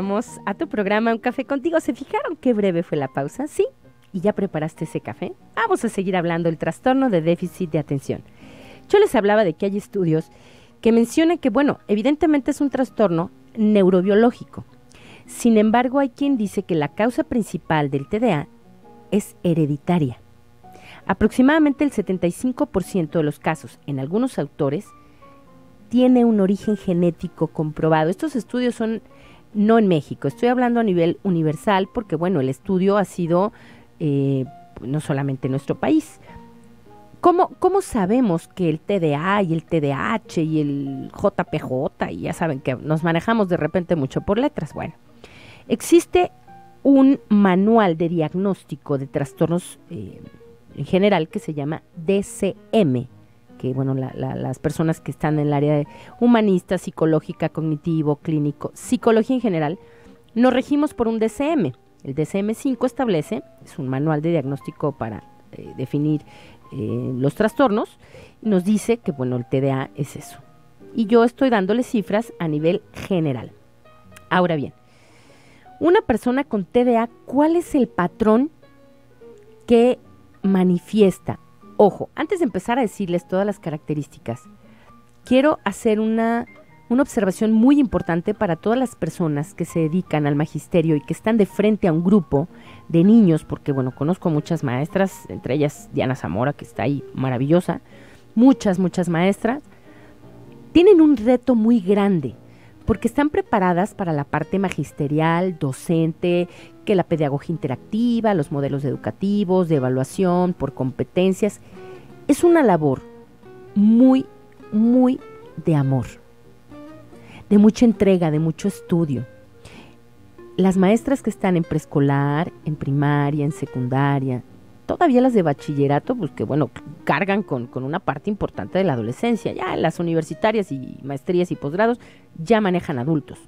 regresamos a tu programa Un Café Contigo. ¿Se fijaron qué breve fue la pausa? ¿Sí? ¿Y ya preparaste ese café? Vamos a seguir hablando del trastorno de déficit de atención. Yo les hablaba de que hay estudios que mencionan que, bueno, evidentemente es un trastorno neurobiológico. Sin embargo, hay quien dice que la causa principal del TDA es hereditaria. Aproximadamente el 75% de los casos, en algunos autores, tiene un origen genético comprobado. Estos estudios son no en México, estoy hablando a nivel universal porque, bueno, el estudio ha sido no solamente en nuestro país. ¿Cómo sabemos que el TDA y el TDAH y el JPJ, y ya saben que nos manejamos de repente mucho por letras? Bueno, existe un manual de diagnóstico de trastornos en general que se llama DCM, que bueno, las personas que están en el área de humanista, psicológica, cognitivo, clínico, psicología en general, nos regimos por un DSM. El DSM-5 establece, es un manual de diagnóstico para definir los trastornos, nos dice que bueno, el TDA es eso. Y yo estoy dándole cifras a nivel general. Ahora bien, una persona con TDA, ¿cuál es el patrón que manifiesta? Ojo, antes de empezar a decirles todas las características, quiero hacer una observación muy importante para todas las personas que se dedican al magisterio y que están de frente a un grupo de niños, porque bueno, conozco muchas maestras, entre ellas Diana Zamora, que está ahí maravillosa, muchas maestras, tienen un reto muy grande, porque están preparadas para la parte magisterial, docente, que la pedagogía interactiva, los modelos educativos, de evaluación, por competencias. Es una labor muy de amor, de mucha entrega, de mucho estudio. Las maestras que están en preescolar, en primaria, en secundaria, todavía las de bachillerato, pues que bueno, cargan con una parte importante de la adolescencia. Ya las universitarias y maestrías y posgrados ya manejan adultos.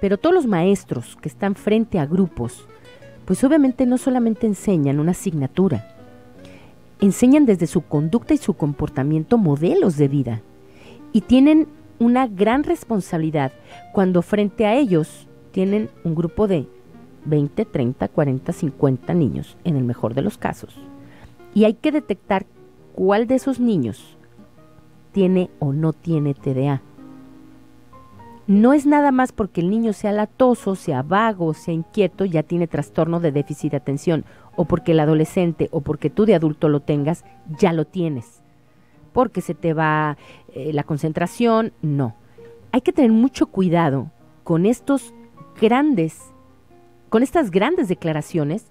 Pero todos los maestros que están frente a grupos, pues obviamente no solamente enseñan una asignatura, enseñan desde su conducta y su comportamiento modelos de vida. Y tienen una gran responsabilidad cuando frente a ellos tienen un grupo de 20, 30, 40, 50 niños, en el mejor de los casos. Y hay que detectar cuál de esos niños tiene o no tiene TDA. No es nada más porque el niño sea latoso, sea vago, sea inquieto, ya tiene trastorno de déficit de atención, o porque el adolescente, o porque tú de adulto lo tengas, ya lo tienes, porque se te va la concentración. No. Hay que tener mucho cuidado con estas grandes declaraciones,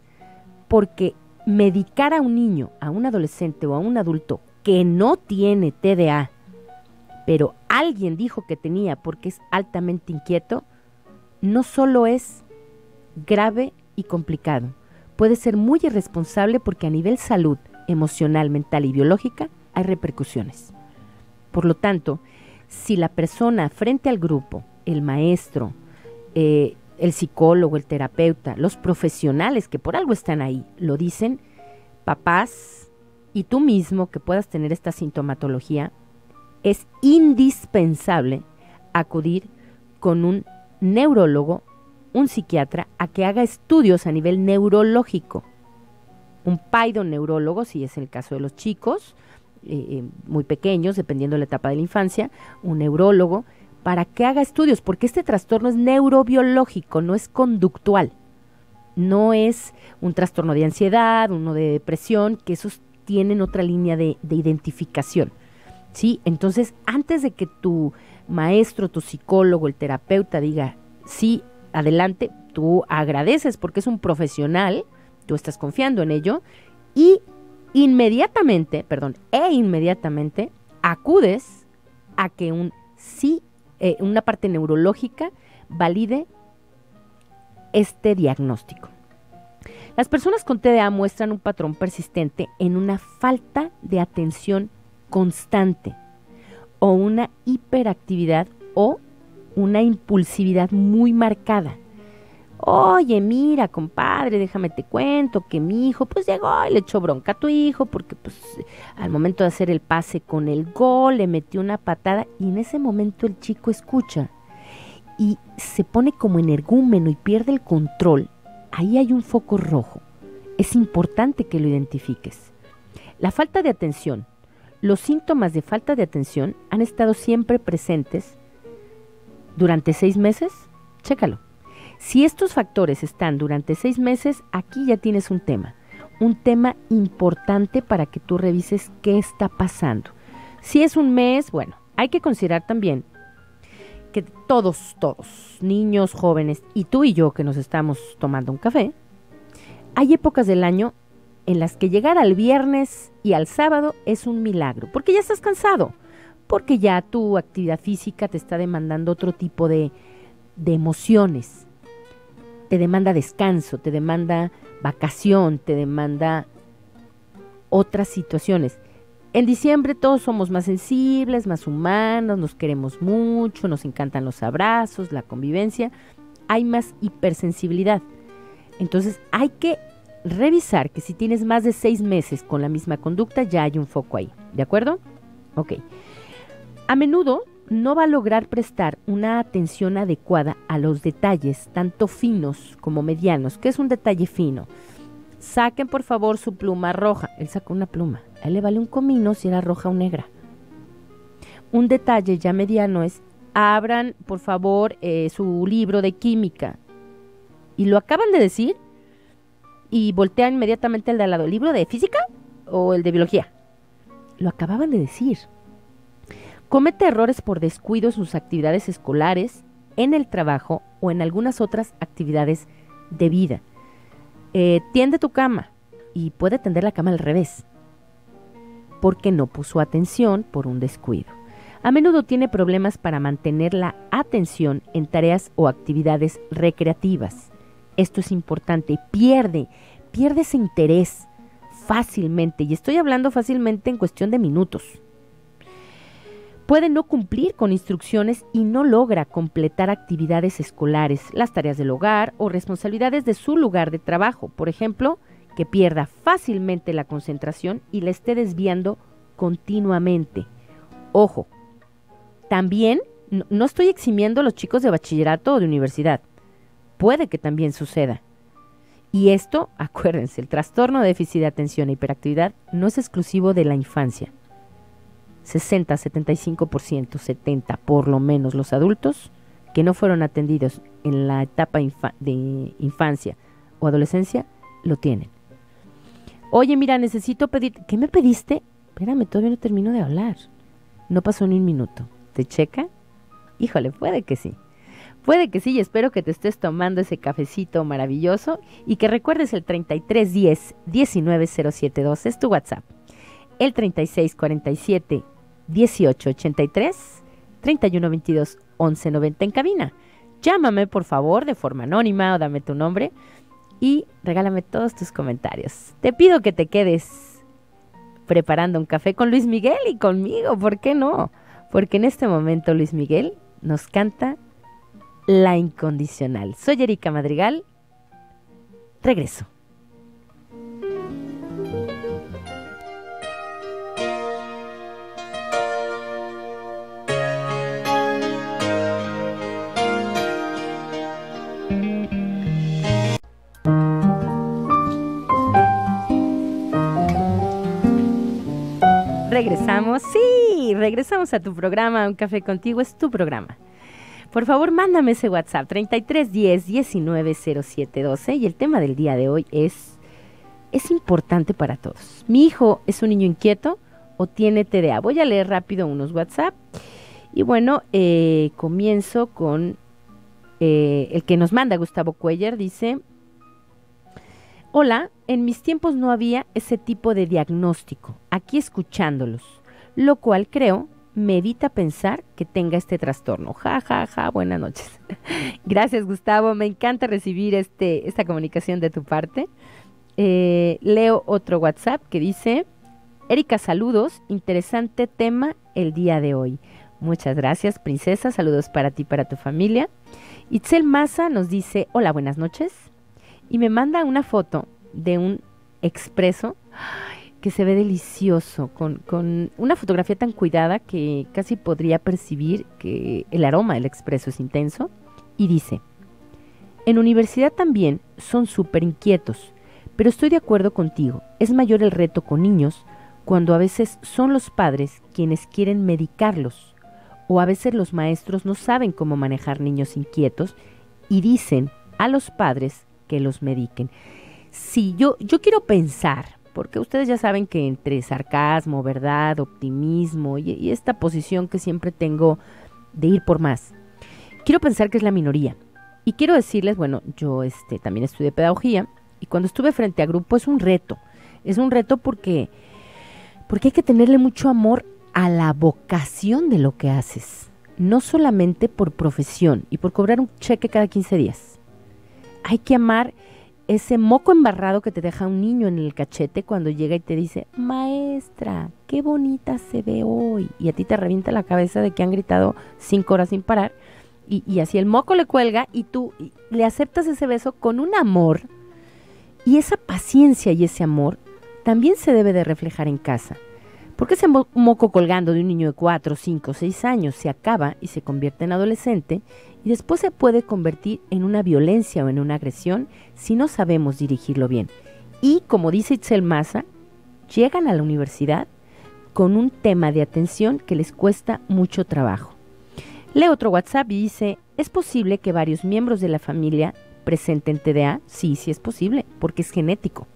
porque medicar a un niño, a un adolescente o a un adulto que no tiene TDA, pero alguien dijo que tenía porque es altamente inquieto, no solo es grave y complicado, puede ser muy irresponsable porque a nivel salud emocional, mental y biológica hay repercusiones. Por lo tanto, si la persona frente al grupo, el maestro, el psicólogo, el terapeuta, los profesionales que por algo están ahí, lo dicen, papás y tú mismo que puedas tener esta sintomatología, es indispensable acudir con un neurólogo, un psiquiatra, a que haga estudios a nivel neurológico. Un pseudoneurólogo, si es el caso de los chicos, muy pequeños, dependiendo de la etapa de la infancia, un neurólogo, para que haga estudios, porque este trastorno es neurobiológico, no es conductual, no es un trastorno de ansiedad, uno de depresión, que esos tienen otra línea de identificación, ¿sí? Entonces, antes de que tu maestro, tu psicólogo, el terapeuta diga, sí, adelante, tú agradeces porque es un profesional, tú estás confiando en ello, y inmediatamente acudes a que una parte neurológica valide este diagnóstico. Las personas con TDA muestran un patrón persistente en una falta de atención constante o una hiperactividad o una impulsividad muy marcada. Oye, mira, compadre, déjame te cuento que mi hijo pues llegó y le echó bronca a tu hijo porque pues al momento de hacer el pase con el gol le metió una patada, y en ese momento el chico escucha y se pone como energúmeno y pierde el control, ahí hay un foco rojo. Es importante que lo identifiques. La falta de atención. Los síntomas de falta de atención han estado siempre presentes durante 6 meses. Chécalo. Si estos factores están durante 6 meses, aquí ya tienes un tema. Un tema importante para que tú revises qué está pasando. Si es un mes, bueno, hay que considerar también que todos, niños, jóvenes y tú y yo que nos estamos tomando un café, hay épocas del año en las que llegar al viernes y al sábado es un milagro, porque ya estás cansado, porque ya tu actividad física te está demandando otro tipo de emociones, te demanda descanso, te demanda vacación, te demanda otras situaciones. En diciembre todos somos más sensibles, más humanos, nos queremos mucho, nos encantan los abrazos, la convivencia, hay más hipersensibilidad. Entonces hay que revisar que si tienes más de 6 meses con la misma conducta, ya hay un foco ahí, ¿de acuerdo? Ok. A menudo no va a lograr prestar una atención adecuada a los detalles, tanto finos como medianos. ¿Qué es un detalle fino? Saquen por favor su pluma roja. Él sacó una pluma. A él le vale un comino si era roja o negra. Un detalle ya mediano es, abran por favor su libro de química. Y lo acaban de decir y voltean inmediatamente el de al lado. ¿El libro de física o el de biología? Lo acababan de decir. Comete errores por descuido en sus actividades escolares, en el trabajo o en algunas otras actividades de vida. Tiende tu cama y puede tender la cama al revés porque no puso atención por un descuido. A menudo tiene problemas para mantener la atención en tareas o actividades recreativas. Esto es importante. Pierde ese interés fácilmente, y estoy hablando fácilmente en cuestión de minutos. Puede no cumplir con instrucciones y no logra completar actividades escolares, las tareas del hogar o responsabilidades de su lugar de trabajo. Por ejemplo, que pierda fácilmente la concentración y la esté desviando continuamente. Ojo, también no estoy eximiendo a los chicos de bachillerato o de universidad. Puede que también suceda. Y esto, acuérdense, el trastorno de déficit de atención e hiperactividad no es exclusivo de la infancia. 60, 75%, 70 por lo menos los adultos que no fueron atendidos en la etapa de infancia o adolescencia, lo tienen. Oye, mira, necesito pedir... ¿Qué me pediste? Espérame, todavía no termino de hablar. No pasó ni un minuto. ¿Te checa? Híjole, puede que sí. Puede que sí, y espero que te estés tomando ese cafecito maravilloso y que recuerdes el 3310-190712, es tu WhatsApp. El 3647-1883, 3122-1190 en cabina. Llámame, por favor, de forma anónima o dame tu nombre y regálame todos tus comentarios. Te pido que te quedes preparando un café con Luis Miguel y conmigo, ¿por qué no? Porque en este momento Luis Miguel nos canta La Incondicional. Soy Erika Madrigal. Regreso. Regresamos, sí, regresamos a tu programa, Un Café Contigo, es tu programa. Por favor, mándame ese WhatsApp, 3310-190712, y el tema del día de hoy es importante para todos. ¿Mi hijo es un niño inquieto o tiene TDA? Voy a leer rápido unos WhatsApp, y bueno, comienzo con el que nos manda Gustavo Cuellar, dice... Hola, en mis tiempos no había ese tipo de diagnóstico, aquí escuchándolos, lo cual creo me evita pensar que tenga este trastorno. Ja, ja, ja, buenas noches. Gracias, Gustavo, me encanta recibir esta comunicación de tu parte. Leo otro WhatsApp que dice, Erika, saludos, interesante tema el día de hoy. Muchas gracias, princesa, saludos para ti y para tu familia. Itzel Maza nos dice, hola, buenas noches. Y me manda una foto de un expreso que se ve delicioso, con una fotografía tan cuidada que casi podría percibir que el aroma del expreso es intenso. y dice: en universidad también son súper inquietos, pero estoy de acuerdo contigo, es mayor el reto con niños cuando a veces son los padres quienes quieren medicarlos, o a veces los maestros no saben cómo manejar niños inquietos y dicen a los padres que los mediquen. Sí, yo quiero pensar, porque ustedes ya saben que entre sarcasmo, verdad, optimismo y esta posición que siempre tengo de ir por más, quiero pensar que es la minoría. Y quiero decirles, bueno, yo también estudié pedagogía, y cuando estuve frente a grupo es un reto porque hay que tenerle mucho amor a la vocación de lo que haces, no solamente por profesión y por cobrar un cheque cada 15 días. Hay que amar ese moco embarrado que te deja un niño en el cachete cuando llega y te dice: maestra, qué bonita se ve hoy, y a ti te revienta la cabeza de que han gritado 5 horas sin parar, y así el moco le cuelga, y tú le aceptas ese beso con un amor, y esa paciencia y ese amor también se debe de reflejar en casa, porque ese moco colgando de un niño de 4, 5, 6 años se acaba y se convierte en adolescente, y después se puede convertir en una violencia o en una agresión si no sabemos dirigirlo bien. Y como dice Itzel Maza, llegan a la universidad con un tema de atención que les cuesta mucho trabajo. Leo otro WhatsApp y dice: ¿es posible que varios miembros de la familia presenten TDA? Sí, sí es posible, porque es genético.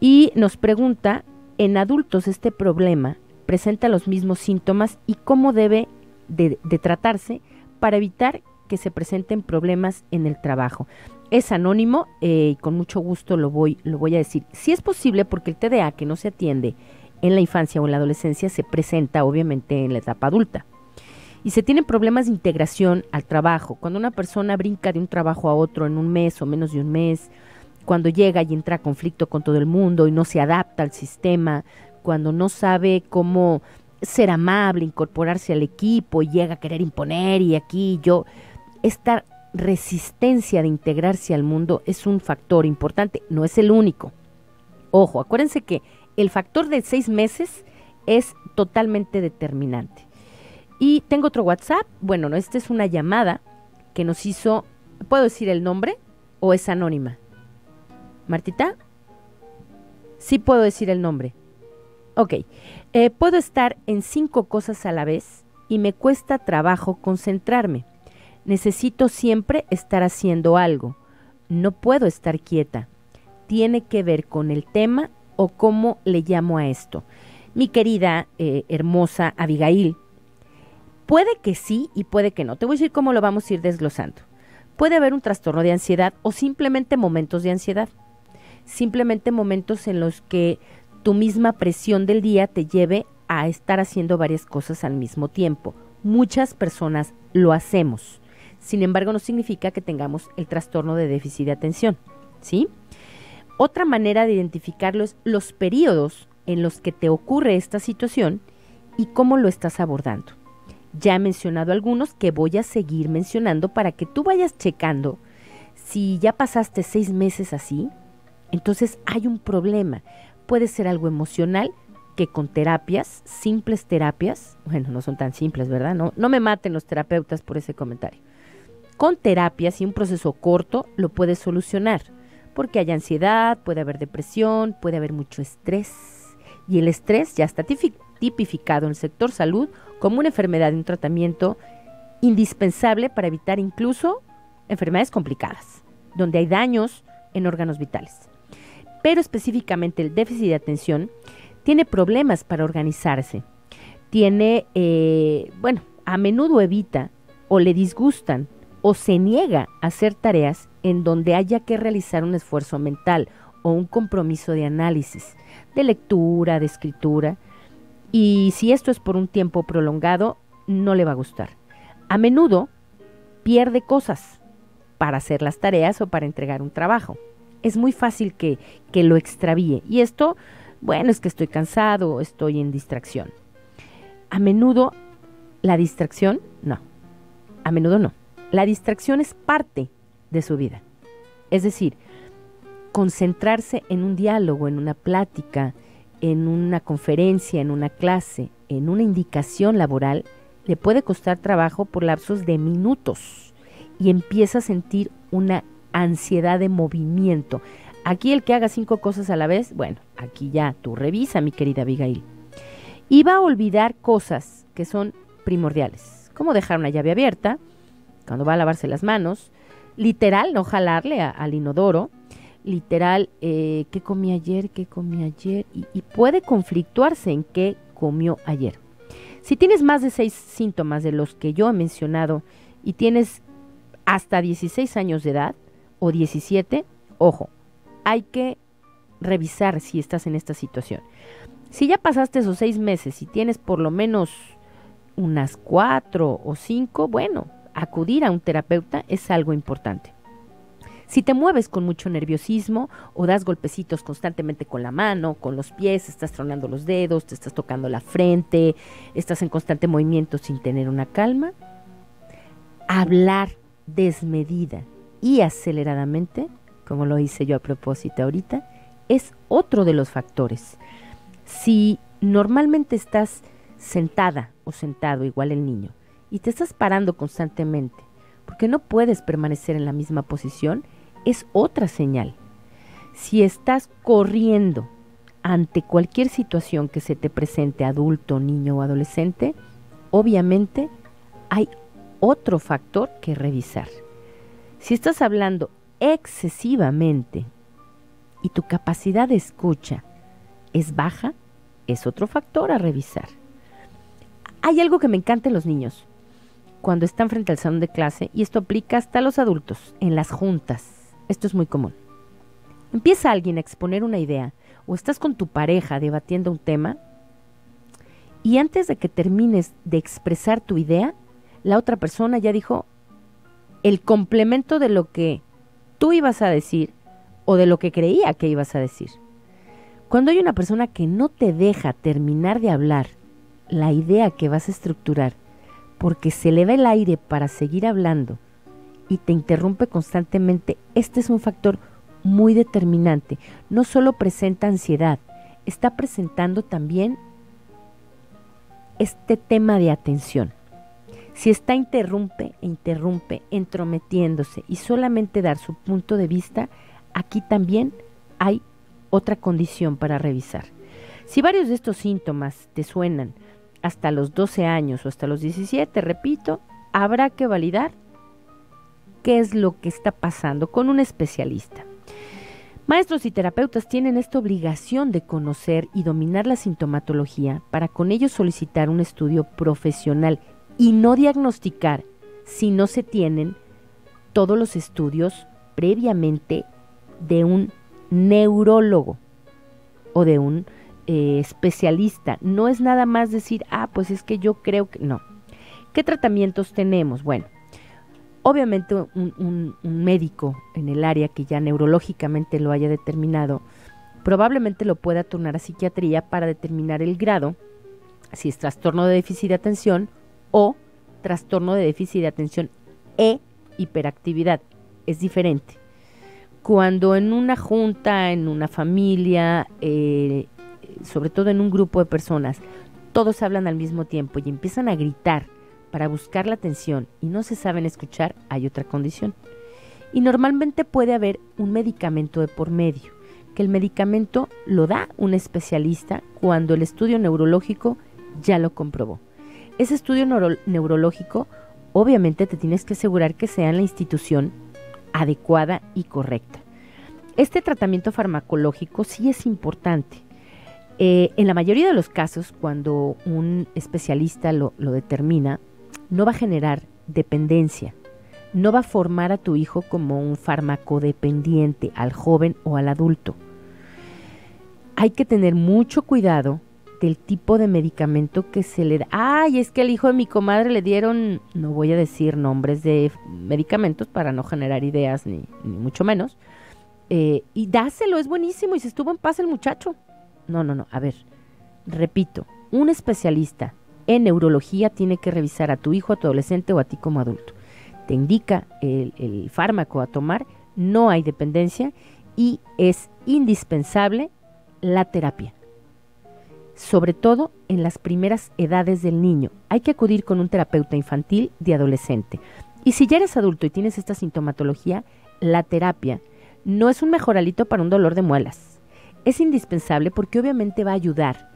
Y nos pregunta: ¿en adultos este problema presenta los mismos síntomas y cómo debe de tratarse para evitar que se presenten problemas en el trabajo? Es anónimo y con mucho gusto lo voy a decir. Sí es posible, porque el TDA que no se atiende en la infancia o en la adolescencia se presenta obviamente en la etapa adulta. Y se tienen problemas de integración al trabajo. Cuando una persona brinca de un trabajo a otro en un mes o menos de un mes, cuando llega y entra a conflicto con todo el mundo y no se adapta al sistema, cuando no sabe cómo ser amable, incorporarse al equipo y llega a querer imponer y aquí yo. Esta resistencia de integrarse al mundo es un factor importante, no es el único. Ojo, acuérdense que el factor de 6 meses es totalmente determinante. Y tengo otro WhatsApp, bueno, no, esta es una llamada que nos hizo, ¿puedo decir el nombre o es anónima? ¿Martita? Sí puedo decir el nombre. Ok, puedo estar en 5 cosas a la vez y me cuesta trabajo concentrarme. Necesito siempre estar haciendo algo. No puedo estar quieta. Tiene que ver con el tema o cómo le llamo a esto. Mi querida, hermosa Abigail, puede que sí y puede que no. Te voy a decir cómo lo vamos a ir desglosando. Puede haber un trastorno de ansiedad o simplemente momentos de ansiedad. Simplemente momentos en los que tu misma presión del día te lleve a estar haciendo varias cosas al mismo tiempo. Muchas personas lo hacemos. Sin embargo, no significa que tengamos el trastorno de déficit de atención, ¿sí? Otra manera de identificarlo es los periodos en los que te ocurre esta situación y cómo lo estás abordando. Ya he mencionado algunos que voy a seguir mencionando para que tú vayas checando. Si ya pasaste 6 meses así, entonces hay un problema. Puede ser algo emocional que con terapias, simples terapias, bueno, no son tan simples, ¿verdad? No me maten los terapeutas por ese comentario. Con terapias y un proceso corto lo puedes solucionar, porque hay ansiedad, puede haber depresión, puede haber mucho estrés, y el estrés ya está tipificado en el sector salud como una enfermedad y un tratamiento indispensable para evitar incluso enfermedades complicadas, donde hay daños en órganos vitales. Pero específicamente el déficit de atención tiene problemas para organizarse, tiene, bueno, a menudo evita o le disgustan o se niega a hacer tareas en donde haya que realizar un esfuerzo mental o un compromiso de análisis, de lectura, de escritura. Y si esto es por un tiempo prolongado, no le va a gustar. A menudo pierde cosas para hacer las tareas o para entregar un trabajo. Es muy fácil que lo extravíe. Y esto, bueno, es que estoy cansado, estoy en distracción. A menudo la distracción, no. A menudo no. La distracción es parte de su vida. Es decir, concentrarse en un diálogo, en una plática, en una conferencia, en una clase, en una indicación laboral, le puede costar trabajo por lapsos de minutos y empieza a sentir una ansiedad de movimiento. Aquí el que haga 5 cosas a la vez, bueno, aquí ya tú revisa, mi querida Abigail. Y va a olvidar cosas que son primordiales, como dejar una llave abierta, cuando va a lavarse las manos, literal, no jalarle al inodoro, literal, ¿qué comí ayer? ¿Qué comí ayer? Y puede conflictuarse en qué comió ayer. Si tienes más de 6 síntomas de los que yo he mencionado y tienes hasta 16 años de edad o 17, ojo, hay que revisar si estás en esta situación. Si ya pasaste esos 6 meses y tienes por lo menos unas 4 o 5, bueno, acudir a un terapeuta es algo importante. Si te mueves con mucho nerviosismo o das golpecitos constantemente con la mano, con los pies, estás tronando los dedos, te estás tocando la frente, estás en constante movimiento sin tener una calma, hablar desmedida y aceleradamente, como lo hice yo a propósito ahorita, es otro de los factores. Si normalmente estás sentada o sentado, igual el niño, y te estás parando constantemente, porque no puedes permanecer en la misma posición, es otra señal. Si estás corriendo ante cualquier situación que se te presente, adulto, niño o adolescente, obviamente hay otro factor que revisar. Si estás hablando excesivamente y tu capacidad de escucha es baja, es otro factor a revisar. Hay algo que me encanta en los niños cuando están frente al salón de clase, y esto aplica hasta a los adultos, en las juntas. Esto es muy común. Empieza alguien a exponer una idea o estás con tu pareja debatiendo un tema y antes de que termines de expresar tu idea, la otra persona ya dijo el complemento de lo que tú ibas a decir o de lo que creía que ibas a decir. Cuando hay una persona que no te deja terminar de hablar la idea que vas a estructurar, porque se le va el aire para seguir hablando y te interrumpe constantemente, este es un factor muy determinante. No solo presenta ansiedad, está presentando también este tema de atención. Si está interrumpe, entrometiéndose y solamente dar su punto de vista, aquí también hay otra condición para revisar. Si varios de estos síntomas te suenan hasta los 12 años o hasta los 17, repito, habrá que validar qué es lo que está pasando con un especialista. Maestros y terapeutas tienen esta obligación de conocer y dominar la sintomatología para con ello solicitar un estudio profesional y no diagnosticar si no se tienen todos los estudios previamente de un neurólogo o de un especialista. No es nada más decir, ah, pues es que yo creo que no. ¿Qué tratamientos tenemos? Bueno, obviamente un médico en el área que ya neurológicamente lo haya determinado, probablemente lo pueda turnar a psiquiatría para determinar el grado, si es trastorno de déficit de atención o trastorno de déficit de atención e hiperactividad. Es diferente. Cuando en una junta, en una familia, sobre todo en un grupo de personas, todos hablan al mismo tiempo y empiezan a gritar para buscar la atención y no se saben escuchar, hay otra condición. Y normalmente puede haber un medicamento de por medio, que el medicamento lo da un especialista cuando el estudio neurológico ya lo comprobó. Ese estudio neurológico, obviamente te tienes que asegurar que sea en la institución adecuada y correcta. Este tratamiento farmacológico sí es importante. En la mayoría de los casos, cuando un especialista lo determina, no va a generar dependencia, no va a formar a tu hijo como un farmacodependiente, al joven o al adulto. Hay que tener mucho cuidado del tipo de medicamento que se le da. Ay, es que al hijo de mi comadre le dieron, no voy a decir nombres de medicamentos para no generar ideas, ni mucho menos, y dáselo, es buenísimo, y se estuvo en paz el muchacho. No, a ver, repito, un especialista en neurología tiene que revisar a tu hijo, a tu adolescente o a ti como adulto. Te indica el fármaco a tomar, no hay dependencia y es indispensable la terapia, sobre todo en las primeras edades del niño. Hay que acudir con un terapeuta infantil, de adolescente, Y si ya eres adulto y tienes esta sintomatología, la terapia no es un mejoralito para un dolor de muelas. Es indispensable porque obviamente va a ayudar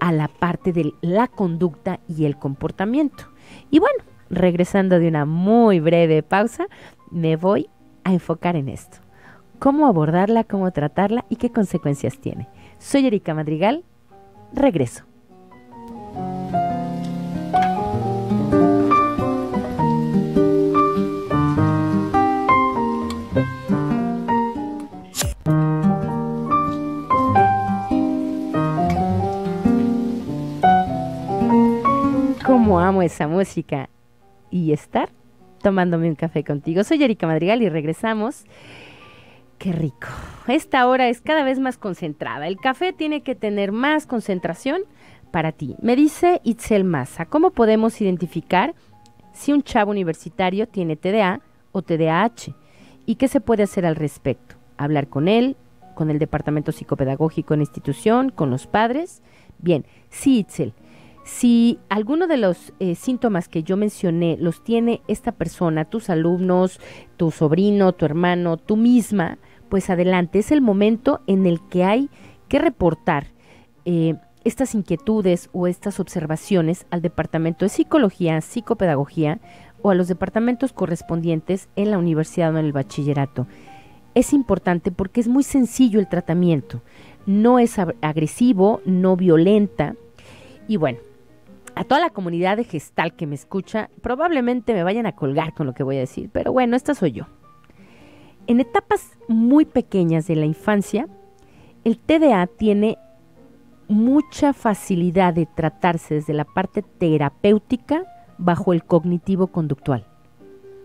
a la parte de la conducta y el comportamiento. Y bueno, regresando de una muy breve pausa, me voy a enfocar en esto. Cómo abordarla, cómo tratarla y qué consecuencias tiene. Soy Erika Madrigal, regreso. Cómo amo esa música y estar tomándome un café contigo. Soy Erika Madrigal y regresamos. ¡Qué rico! Esta hora es cada vez más concentrada. El café tiene que tener más concentración para ti. Me dice Itzel Maza, ¿cómo podemos identificar si un chavo universitario tiene TDA o TDAH? ¿Y qué se puede hacer al respecto? Hablar con él, con el departamento psicopedagógico en la institución, con los padres. Bien, sí, Itzel. Si alguno de los síntomas que yo mencioné los tiene esta persona, tus alumnos, tu sobrino, tu hermano, tú misma, pues adelante, es el momento en el que hay que reportar estas inquietudes o estas observaciones al departamento de psicología, psicopedagogía o a los departamentos correspondientes en la universidad o en el bachillerato. Es importante porque es muy sencillo el tratamiento, no es agresivo, no violenta y bueno. A toda la comunidad de Gestalt que me escucha, probablemente me vayan a colgar con lo que voy a decir, pero bueno, esta soy yo. En etapas muy pequeñas de la infancia, el TDA tiene mucha facilidad de tratarse desde la parte terapéutica bajo el cognitivo conductual,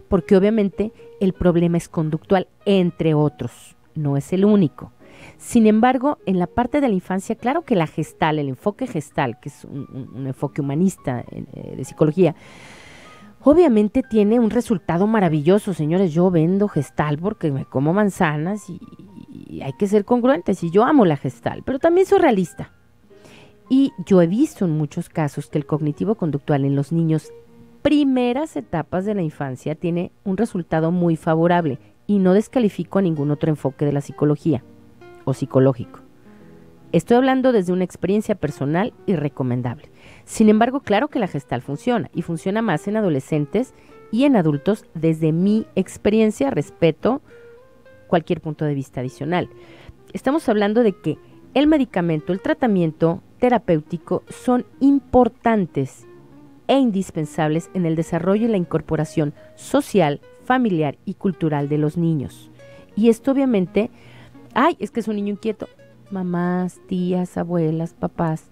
porque obviamente el problema es conductual, entre otros, no es el único. Sin embargo, en la parte de la infancia, claro que la Gestalt, el enfoque Gestalt, que es un enfoque humanista de psicología, obviamente tiene un resultado maravilloso. Señores, yo vendo Gestalt porque me como manzanas y hay que ser congruentes. Y yo amo la Gestalt, pero también soy realista. Y yo he visto en muchos casos que el cognitivo conductual en los niños, primeras etapas de la infancia, tiene un resultado muy favorable y no descalifico a ningún otro enfoque de la psicología o psicológico. Estoy hablando desde una experiencia personal y recomendable. Sin embargo, claro que la Gestalt funciona y funciona más en adolescentes y en adultos desde mi experiencia, respeto cualquier punto de vista adicional. Estamos hablando de que el medicamento, el tratamiento terapéutico son importantes e indispensables en el desarrollo y la incorporación social, familiar y cultural de los niños. Y esto obviamente... Ay, es que es un niño inquieto. Mamás, tías, abuelas, papás,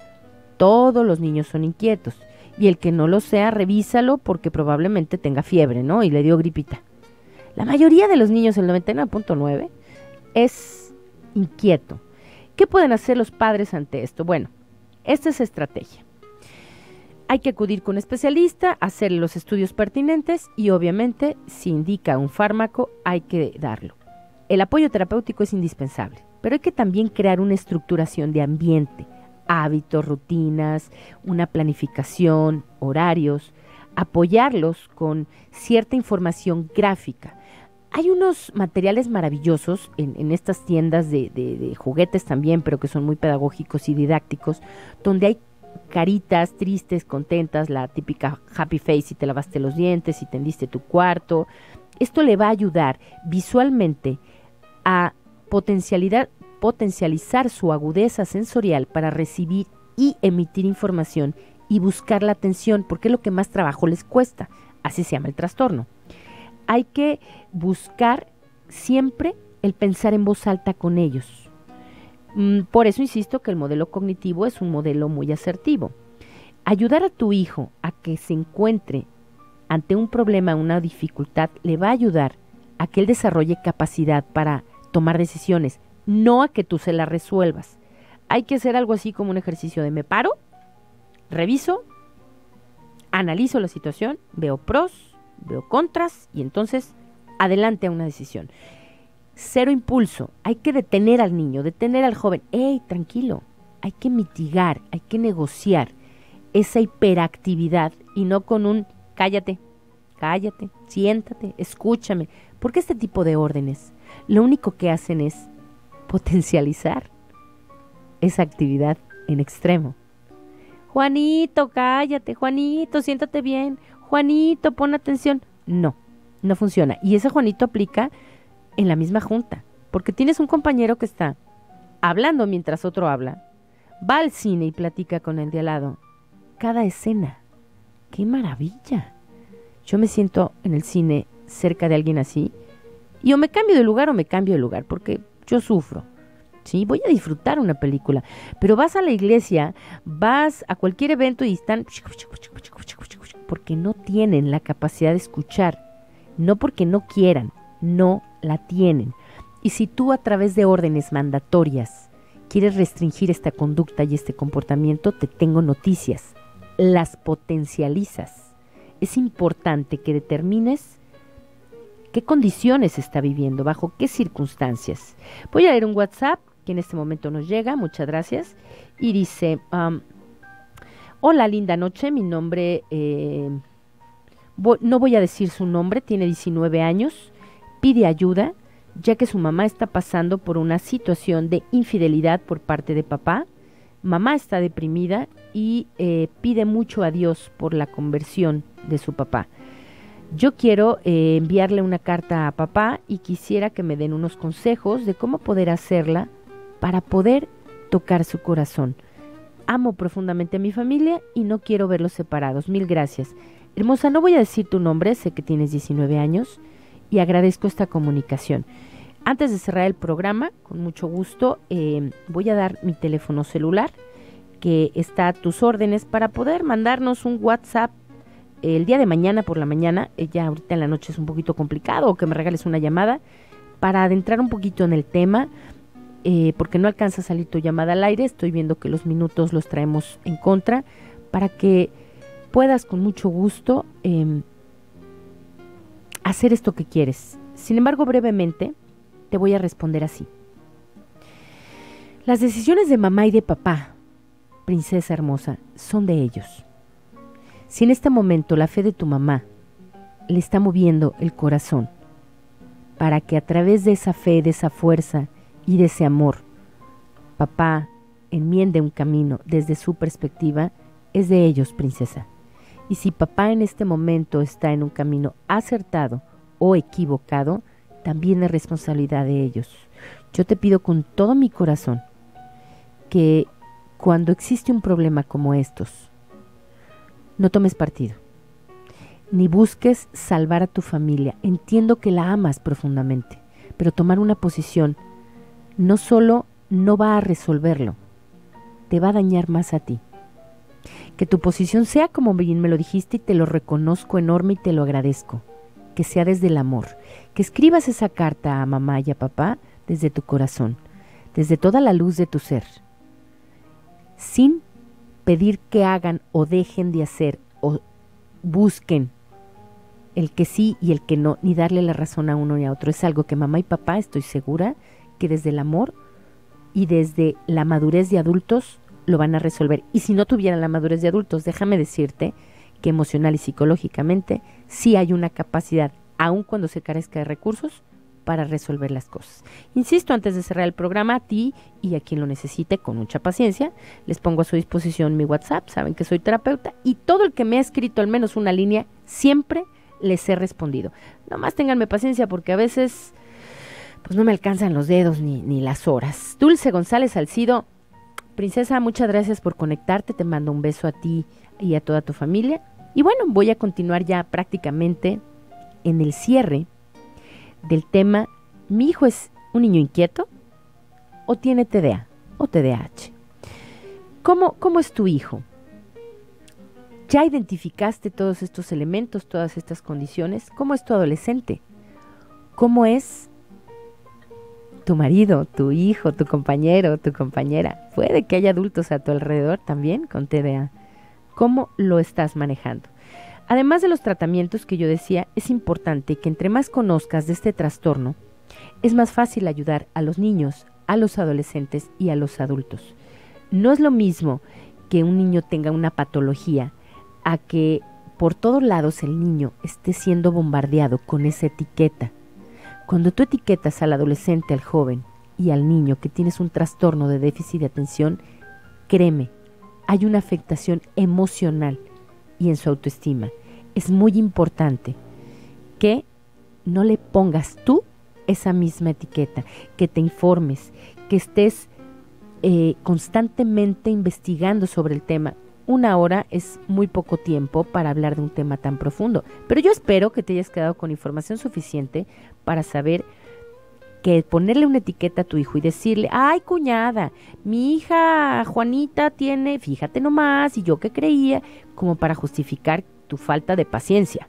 todos los niños son inquietos. Y el que no lo sea, revísalo porque probablemente tenga fiebre, ¿no? Y le dio gripita. La mayoría de los niños, el 99.9, es inquieto. ¿Qué pueden hacer los padres ante esto? Bueno, esta es estrategia. Hay que acudir con un especialista, hacer los estudios pertinentes y obviamente si indica un fármaco hay que darlo. El apoyo terapéutico es indispensable, pero hay que también crear una estructuración de ambiente, hábitos, rutinas, una planificación, horarios, apoyarlos con cierta información gráfica. Hay unos materiales maravillosos en estas tiendas de juguetes también, pero que son muy pedagógicos y didácticos, donde hay caritas tristes, contentas, la típica happy face si te lavaste los dientes, si tendiste tu cuarto. Esto le va a ayudar visualmente a potencializar su agudeza sensorial para recibir y emitir información y buscar la atención, porque es lo que más trabajo les cuesta, así se llama el trastorno. Hay que buscar siempre el pensar en voz alta con ellos. Por eso insisto que el modelo cognitivo es un modelo muy asertivo. Ayudar a tu hijo a que se encuentre ante un problema, una dificultad, le va a ayudar a que él desarrolle capacidad para tomar decisiones, no a que tú se la resuelvas. Hay que hacer algo así como un ejercicio de me paro, reviso, analizo la situación, veo pros, veo contras y entonces adelante a una decisión. Cero impulso, hay que detener al niño, detener al joven. ¡Ey, tranquilo! Hay que mitigar, hay que negociar esa hiperactividad y no con un cállate, cállate, siéntate, escúchame, porque este tipo de órdenes lo único que hacen es potencializar esa actividad en extremo. Juanito, cállate, Juanito, siéntate bien, Juanito, pon atención. No, no funciona. Y ese Juanito aplica en la misma junta, porque tienes un compañero que está hablando mientras otro habla, va al cine y platica con el de al lado. Cada escena. ¡Qué maravilla! Yo me siento en el cine cerca de alguien así y o me cambio de lugar porque yo sufro. Sí, voy a disfrutar una película, pero vas a la iglesia, vas a cualquier evento y están... porque no tienen la capacidad de escuchar, no porque no quieran, no la tienen. Y si tú a través de órdenes mandatorias quieres restringir esta conducta y este comportamiento, te tengo noticias, las potencializas. Es importante que determines qué condiciones está viviendo, bajo qué circunstancias. Voy a leer un WhatsApp que en este momento nos llega, muchas gracias, y dice, hola, linda noche, mi nombre, no voy a decir su nombre, tiene 19 años, pide ayuda, ya que su mamá está pasando por una situación de infidelidad por parte de papá. Mamá está deprimida y pide mucho a Dios por la conversión de su papá. Yo quiero enviarle una carta a papá y quisiera que me den unos consejos de cómo poder hacerla para poder tocar su corazón. Amo profundamente a mi familia y no quiero verlos separados. Mil gracias. Hermosa, no voy a decir tu nombre, sé que tienes 19 años y agradezco esta comunicación. Antes de cerrar el programa, con mucho gusto, voy a dar mi teléfono celular que está a tus órdenes para poder mandarnos un WhatsApp el día de mañana por la mañana, ya ahorita en la noche es un poquito complicado, o que me regales una llamada para adentrar un poquito en el tema, porque no alcanza a salir tu llamada al aire, estoy viendo que los minutos los traemos en contra, para que puedas con mucho gusto hacer esto que quieres. Sin embargo, brevemente, te voy a responder así. Las decisiones de mamá y de papá, princesa hermosa, son de ellos. Si en este momento la fe de tu mamá le está moviendo el corazón para que a través de esa fe, de esa fuerza y de ese amor, papá enmiende un camino desde su perspectiva, es de ellos, princesa. Y si papá en este momento está en un camino acertado o equivocado, también es responsabilidad de ellos. Yo te pido con todo mi corazón que cuando existe un problema como estos, no tomes partido, ni busques salvar a tu familia. Entiendo que la amas profundamente, pero tomar una posición no solo no va a resolverlo, te va a dañar más a ti. Que tu posición sea como bien me lo dijiste y te lo reconozco enorme y te lo agradezco. Que sea desde el amor, que escribas esa carta a mamá y a papá desde tu corazón, desde toda la luz de tu ser, sin pedir que hagan o dejen de hacer o busquen el que sí y el que no, ni darle la razón a uno ni a otro. Es algo que mamá y papá, estoy segura, que desde el amor y desde la madurez de adultos lo van a resolver. Y si no tuvieran la madurez de adultos, déjame decirte que emocional y psicológicamente sí hay una capacidad, aun cuando se carezca de recursos, para resolver las cosas. Insisto, antes de cerrar el programa, a ti y a quien lo necesite con mucha paciencia, les pongo a su disposición mi WhatsApp, saben que soy terapeuta y todo el que me ha escrito al menos una línea, siempre les he respondido. Nomás ténganme paciencia porque a veces pues no me alcanzan los dedos ni las horas. Dulce González Salcido, princesa, muchas gracias por conectarte, te mando un beso a ti y a toda tu familia. Y bueno, voy a continuar ya prácticamente en el cierre del tema, ¿mi hijo es un niño inquieto o tiene TDA o TDAH? ¿Cómo es tu hijo? ¿Ya identificaste todos estos elementos, todas estas condiciones? ¿Cómo es tu adolescente? ¿Cómo es tu marido, tu hijo, tu compañero, tu compañera? Puede que haya adultos a tu alrededor también con TDA. ¿Cómo lo estás manejando? Además de los tratamientos que yo decía, es importante que entre más conozcas de este trastorno, es más fácil ayudar a los niños, a los adolescentes y a los adultos. No es lo mismo que un niño tenga una patología a que por todos lados el niño esté siendo bombardeado con esa etiqueta. Cuando tú etiquetas al adolescente, al joven y al niño que tienes un trastorno de déficit de atención, créeme, hay una afectación emocional y en su autoestima. Es muy importante que no le pongas tú esa misma etiqueta, que te informes, que estés constantemente investigando sobre el tema. 1 hora es muy poco tiempo para hablar de un tema tan profundo, pero yo espero que te hayas quedado con información suficiente para saber que ponerle una etiqueta a tu hijo y decirle, ay cuñada, mi hija Juanita tiene, fíjate nomás, y yo que creía, como para justificar tu falta de paciencia.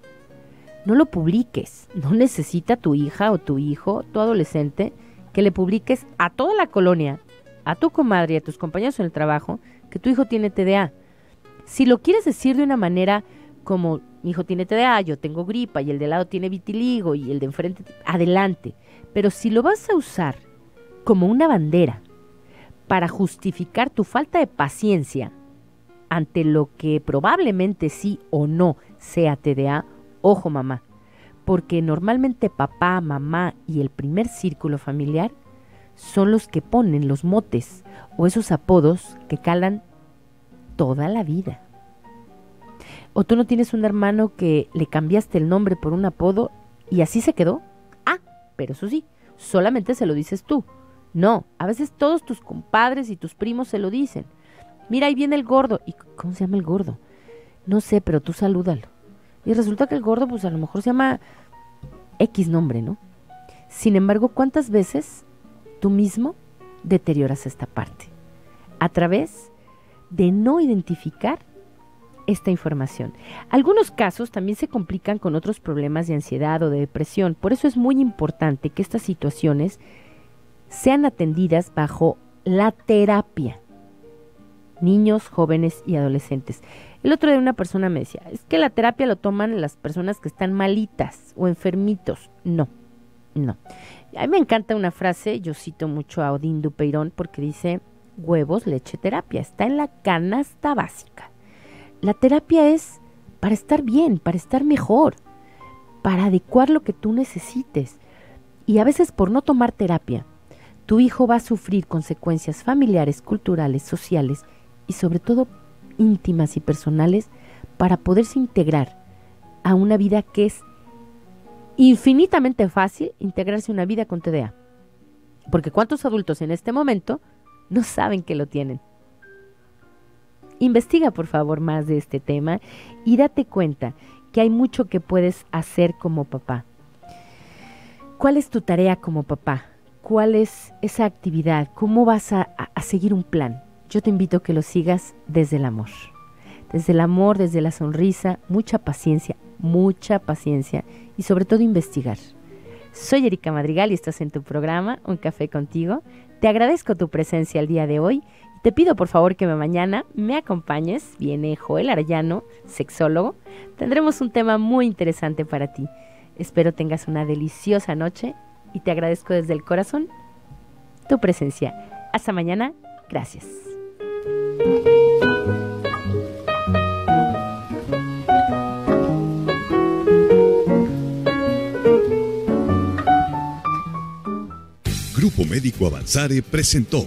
No lo publiques, no necesita tu hija o tu hijo, tu adolescente, que le publiques a toda la colonia, a tu comadre y a tus compañeros en el trabajo, que tu hijo tiene TDA. Si lo quieres decir de una manera como, mi hijo tiene TDA, yo tengo gripa, y el de lado tiene vitiligo, y el de enfrente, adelante. Pero si lo vas a usar como una bandera para justificar tu falta de paciencia ante lo que probablemente sí o no sea TDA, ojo mamá, porque normalmente papá, mamá y el primer círculo familiar son los que ponen los motes o esos apodos que calan toda la vida. ¿O tú no tienes un hermano que le cambiaste el nombre por un apodo y así se quedó? Ah, pero eso sí, solamente se lo dices tú. No, a veces todos tus compadres y tus primos se lo dicen. Mira, ahí viene el gordo. ¿Y cómo se llama el gordo? No sé, pero tú salúdalo. Y resulta que el gordo, pues a lo mejor se llama X nombre, ¿no? Sin embargo, ¿cuántas veces tú mismo deterioras esta parte? A través de no identificar esta información. Algunos casos también se complican con otros problemas de ansiedad o de depresión. Por eso es muy importante que estas situaciones sean atendidas bajo la terapia. Niños, jóvenes y adolescentes. El otro día una persona me decía, es que la terapia lo toman las personas que están malitas o enfermitos. No, no. A mí me encanta una frase, yo cito mucho a Odín Dupeirón porque dice, huevos, leche, terapia, está en la canasta básica. La terapia es para estar bien, para estar mejor, para adecuar lo que tú necesites. Y a veces por no tomar terapia, tu hijo va a sufrir consecuencias familiares, culturales, sociales y sobre todo íntimas y personales para poderse integrar a una vida que es infinitamente fácil integrarse a una vida con TDA. Porque ¿cuántos adultos en este momento no saben que lo tienen? Investiga por favor más de este tema y date cuenta que hay mucho que puedes hacer como papá. ¿Cuál es tu tarea como papá? ¿Cuál es esa actividad? ¿Cómo vas a seguir un plan? Yo te invito a que lo sigas desde el amor. Desde el amor, desde la sonrisa, mucha paciencia y sobre todo investigar. Soy Erika Madrigal y estás en tu programa Un Café Contigo. Te agradezco tu presencia el día de hoy. Te pido por favor que mañana me acompañes. Viene Joel Arellano, sexólogo. Tendremos un tema muy interesante para ti. Espero tengas una deliciosa noche y te agradezco desde el corazón tu presencia. Hasta mañana. Gracias. Grupo Médico Avanzare presentó